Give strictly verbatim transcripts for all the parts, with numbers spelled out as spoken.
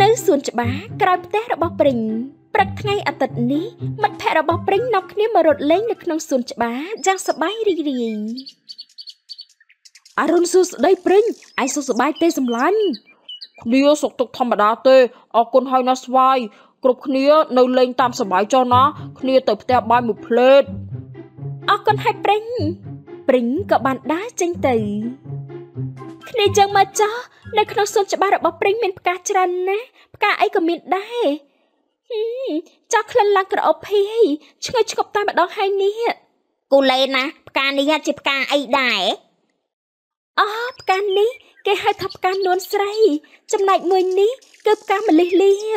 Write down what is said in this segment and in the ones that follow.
ในส่วนฉบับกลายเป็นระบบปริงปรักไงอัตต์นี้มันแผ่ระบบปริงนกนี้มารดเล่นในขนมส่วนฉบับจังสบายดีดีอารมณ์สุดได้ปริงไอสุดสบายเตะสำลันเดียวสกตกธรรมดาเตะออกคนไฮนัสไวกรุบเนี้ยในเล่นตามสบายเจ้านะเนี้ยเติบแต่บานหมดเพลดออกคนไฮปริงปริงกับบานได้จังเตะในจังมาจ้าในขนมส่วนฉบับระบบปริงเป็นประกาศรันนะประกาศไอก็มีได้จ้าคลันลังกระอภัยช่วยชกตาแบบดอกไฮนี้กูเลยนะปากกานี้จิบปากกาไอ้ได้อ๋อปากกานี้แกให้ทับการนวลใส่จำหน่ายมวยนี้เกือบการมันเลี่ย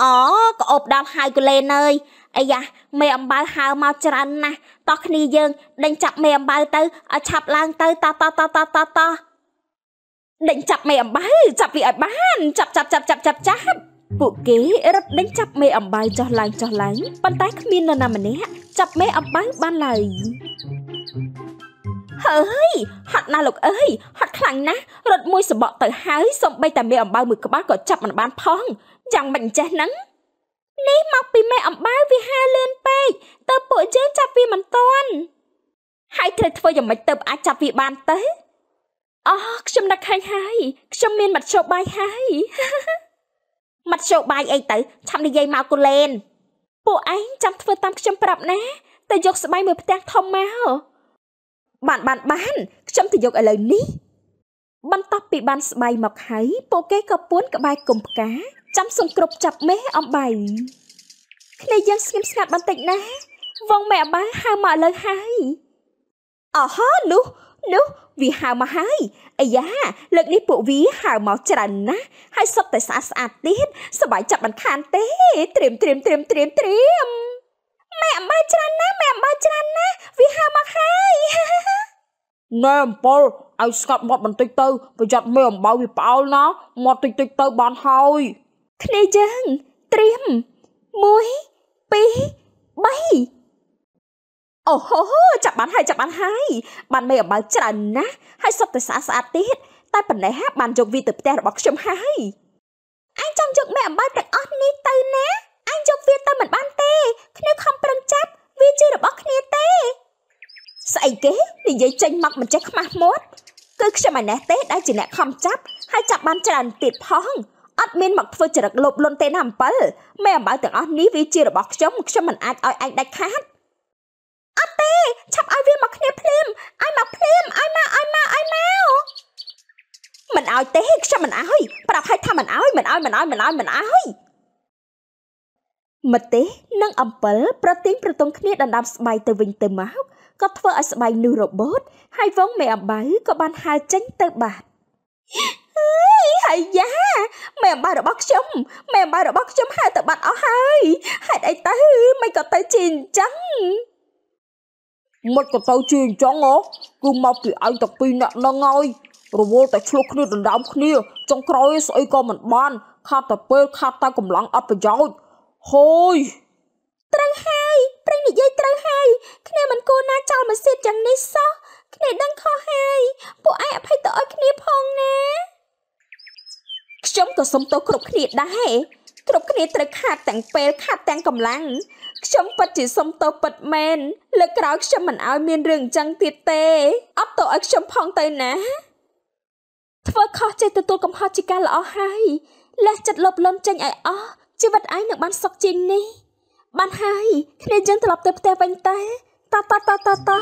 อ๋อก็อบดอกไฮกูเลยเนยไอ้ยะเมียมบาลหามาจรันนะตอกนี้ยังดังจับเมียมบาลเตอเอาฉับลังเตอตาตาตาตาตาตาดังจับเมียมบาลจับปีอัดบ้านจับจับจับจับจับจับปุกเก๋รับดังจับเมย์อัมบายจอหลังจอหลังปันใต้ขมิ้นนานามันเนี้ยจับเมย์อัมบายบ้านเลยเฮ้ยหัดนาหลกเอ้ยหัดขลังนะรถมวยสบอต่อหายส่งไปแต่เมย์อัมบายมือกระบ้านก็จับมันบ้านพองอย่างบันเจนังนี่มักปีเมย์อัมบายวิหาเลื่อนไปเติบปุ๋ยเจนจับปีมันต้นให้เธอเธออย่างมันเติบอาจับปีบ้านเต้อ๋อฉันนักให้ให้ฉันเมย์มัดโชว์ใบให้มัดโชบายไอ้เต๋อทำในใยมากุเลนปู่ไอ้จำเธอตามฉันปรับนะแต่ยกสบายมือไปแตกทองมาบ้านบ้านบ้านฉันจะยกอะไรนี้บรรทัดปีบ้านสบายหมักไห้ปู่แกกระปุ้นกระบายกลมกะจำส่งกรบจับแม่เอาใบในยังสกิมสกัดบันติกนะวงแม่บ้านหามาเลยไห้อ๋อฮะนุนุวีหามาให้ไอ้ยาเลิกนี้ปู่วีหาหมอจรันนะให้สบแต่สะอาดติดสบายจับมันคานเต้เตรียมเตรียมเตรียมเตรียมเตรียมแม่มาจรันนะแม่มาจรันนะวีหามาให้แม่ปอลไอ้สกัดหมดมันติดเตอร์ไปจัดแม่บ่าววีเปล่านะหมดติดติดเตอร์บานเฮาคณีจังเตรียมมุ้ยปีใบโอ้โหจับบ้านให้จับบ้านให้บ้านไม่เอาบ้านจันนะให้สบแต่สะอาดติดใต้ปันไหนฮะบ้านจงวีตึบแต่บอกชมให้ไอ้จงจงแม่บ้านแต่อ้อนนี่ตื่นนะไอ้จงวีตื่นเหมือนบ้านเต้คณิคำปรังจับวีจีระบอกคณิเต้ใส่เก๋นี่ยายจันมักมันจะขมักมดก็คือมันแน่เต้ได้จีแน่คำจับให้จับบ้านจันติดพ้องอัดเมนมักเฟอร์จะหลบลนเต้น้ำเปลแม่บ้านแต่อ้อนนี่วีจีระบอกชมชมมันอัดอ้อยอัดได้คัดอัเต้ฉับไอวีมักเนียพลิมไอมักพลิมไอมาไอมาไอแมวมันเอาเต้ฉันมันเอาปรับให้ทำมันเอามันเอามันเอามันเอามันเอามาเต้นั่งอัมเปิลประติงประตงเนียดันดำสบายเตวิงเตมาก็เทอสบายนูโรบอทให้วงแม่อัมบายก็บานหาจังเตบาดเฮ้ยไอ้ยาแม่บ้าระบักชมแม่บ้าระบักชมหาเตบาดเอาให้ให้ไอเต้ไม่ก็เต้จีนจังมันก็เต้าจีนจังอ๋อกูมาปีไอตักปีนักนังไงรัวแต่ชลุกนี่ดันดามนี่จังใครใส่ก็มันบ้านข้าแต่เปิดข้าแต่กำลังอับประโยชน์เฮ้ยตรังไห้ปริงนี่ยัยตรังไห้คะแนนมันโกน่าเจ้ามันเสียจังนี่ซะคะแนนดังข้อไห้ปู่ไออภัยต่อไอคะแนนพองนะฉันก็สมโตครบคะแนนได้ครบคะแนนตรังข้าแต่งเปิดข้าแต่งกำลังฉันปัจจิสมตัวปัดแมนและกล่าวฉันมันเอาเมียนเรื่องจังติดเตะอับตัวอักฉันพองเตยนะเธอขอใจตัวตัวกับพ่อจิกาละอ้อให้และจัดลบลมจังไออ้อชีวิตไอหนึ่งบ้านซอกจินนี่บ้านให้คะแนนจังตลับเตะเตะเป็นเตะตาตาตาตาตา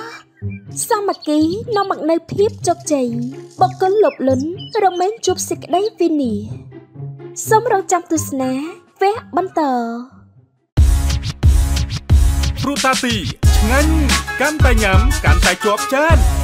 สามัคคีน้องมักในเพียบจกใจบอกกันหลบล้นเราเม้นจุบสิกได้วินีสมเราจำตุสนะแวะบันเตอรูตาตีงั้นการแต่ยำการแต่จวบจาน